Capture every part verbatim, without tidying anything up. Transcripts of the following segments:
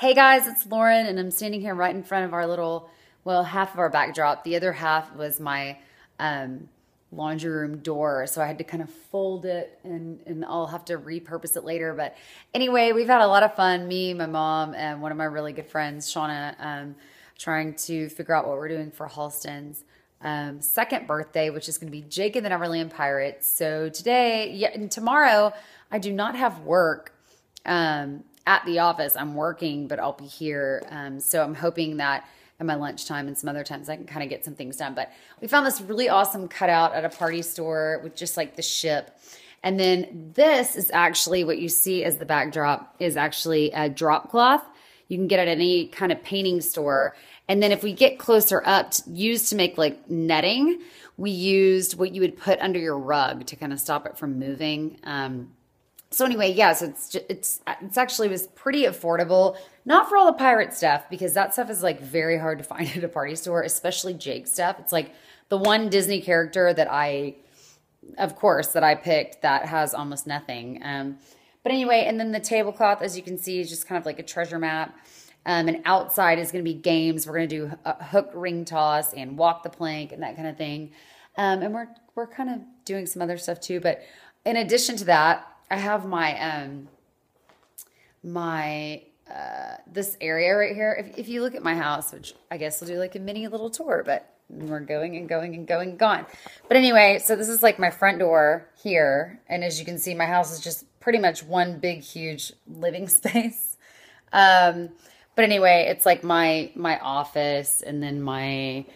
Hey guys, it's Lauren and I'm standing here right in front of our little, well, half of our backdrop. The other half was my um, laundry room door, so I had to kind of fold it and, and I'll have to repurpose it later. But anyway, we've had a lot of fun, me, my mom, and one of my really good friends, Shauna, um, trying to figure out what we're doing for Halston's um, second birthday, which is going to be Jake and the Neverland Pirates. So today, yeah, and tomorrow, I do not have work um, at the office. I'm working, but I'll be here. Um, so I'm hoping that at my lunchtime and some other times I can kind of get some things done. But we found this really awesome cutout at a party store with just like the ship. And then this is actually what you see as the backdrop is actually a drop cloth. You can get it at any kind of painting store. And then if we get closer up, to, used to make like netting, we used what you would put under your rug to kind of stop it from moving. Um, so anyway, yeah, so it's, just, it's, it's actually was pretty affordable. Not for all the pirate stuff, because that stuff is like very hard to find at a party store, especially Jake's stuff. It's like the one Disney character that I, of course, that I picked that has almost nothing. Um, But anyway, and then the tablecloth, as you can see, is just kind of like a treasure map. Um, and outside is going to be games. We're going to do a hook ring toss and walk the plank and that kind of thing. Um, and we're we're kind of doing some other stuff too. But in addition to that, I have my um, my uh, this area right here. If, if you look at my house, which I guess we'll do like a mini little tour, but we're going and going and going and gone. But anyway, so this is like my front door here. And as you can see, my house is just pretty much one big, huge living space. Um, but anyway, it's like my, my office and then my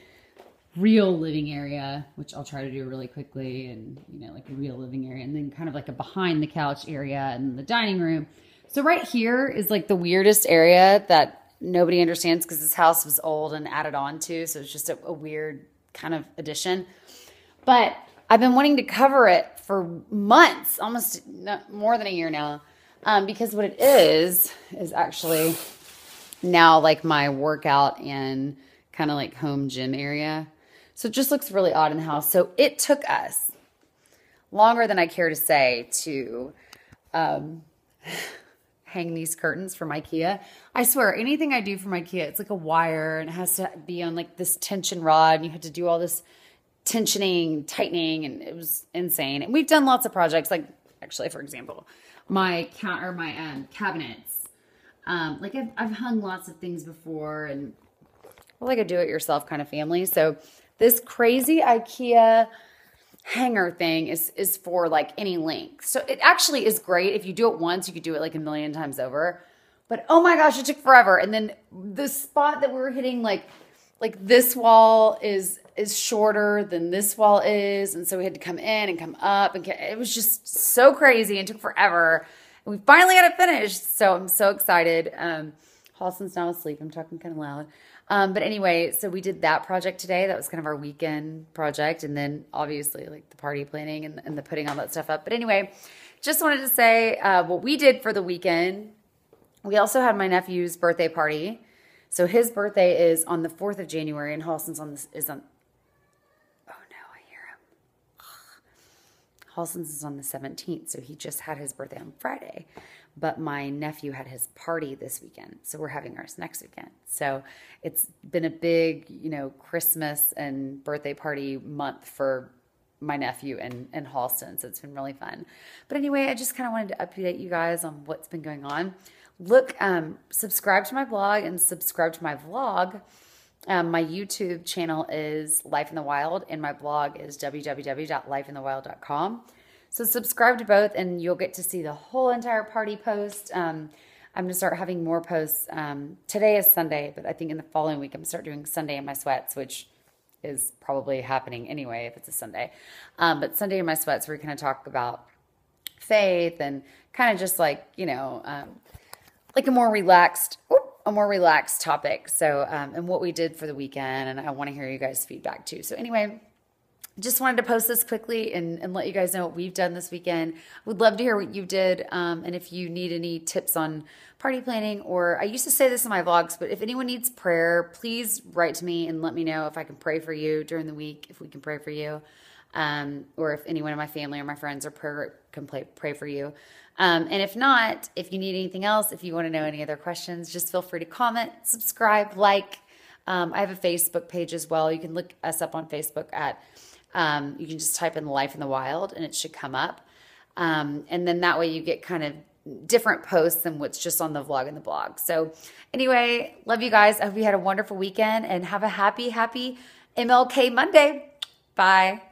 real living area, which I'll try to do really quickly. And, you know, like a real living area and then kind of like a behind the couch area and the dining room. So right here is like the weirdest area that nobody understands because this house was old and added on to. So it's just a, a weird kind of addition. But I've been wanting to cover it for months, almost more than a year now, um, because what it is is actually now like my workout and kind of like home gym area. So it just looks really odd in the house. So it took us longer than I care to say to um, hang these curtains from Ikea. I swear, anything I do from Ikea, it's like a wire and it has to be on like this tension rod and you have to do all this tensioning, tightening, and it was insane. And we've done lots of projects, like actually, for example, my counter, my um, cabinets. Um, like I've, I've hung lots of things before, and we're like a do-it-yourself kind of family. So this crazy IKEA hanger thing is is for like any length. So it actually is great if you do it once. You could do it like a million times over. But oh my gosh, it took forever. And then the spot that we were hitting, like like this wall is. is shorter than this wall is. And so we had to come in and come up and get, it was just so crazy and took forever. And we finally got it finished. So I'm so excited. Um, Halston's now asleep. I'm talking kind of loud. Um, but anyway, so we did that project today. That was kind of our weekend project. And then obviously like the party planning and, and the putting all that stuff up. But anyway, just wanted to say uh, what we did for the weekend. We also had my nephew's birthday party. So his birthday is on the fourth of January and Halston's on this is on, Halston's is on the seventeenth, so he just had his birthday on Friday. But my nephew had his party this weekend, so we're having ours next weekend. So it's been a big, you know, Christmas and birthday party month for my nephew and, and Halston, so it's been really fun. But anyway, I just kind of wanted to update you guys on what's been going on. Look, um, subscribe to my blog and subscribe to my vlog. Um, my YouTube channel is Life in the Wilde, and my blog is w w w dot life in the wilde dot com. So subscribe to both, and you'll get to see the whole entire party post. Um, I'm going to start having more posts. Um, today is Sunday, but I think in the following week I'm going to start doing Sunday in my sweats, which is probably happening anyway if it's a Sunday. Um, but Sunday in my sweats, we're going to talk about faith and kind of just like, you know, um, like a more relaxed oops, a more relaxed topic. So, um, and what we did for the weekend, and I want to hear you guys' feedback too. So anyway, just wanted to post this quickly and, and let you guys know what we've done this weekend. Would love to hear what you did. Um, and if you need any tips on party planning, or I used to say this in my vlogs, but if anyone needs prayer, please write to me and let me know if I can pray for you during the week, if we can pray for you. Um, or if anyone in my family or my friends or prayer can play, pray for you. Um, and if not, if you need anything else, if you want to know any other questions, just feel free to comment, subscribe, like. Um, I have a Facebook page as well. You can look us up on Facebook at, um, you can just type in Life in the Wilde and it should come up. Um, and then that way you get kind of different posts than what's just on the vlog and the blog. So anyway, love you guys. I hope you had a wonderful weekend and have a happy, happy M L K Monday. Bye.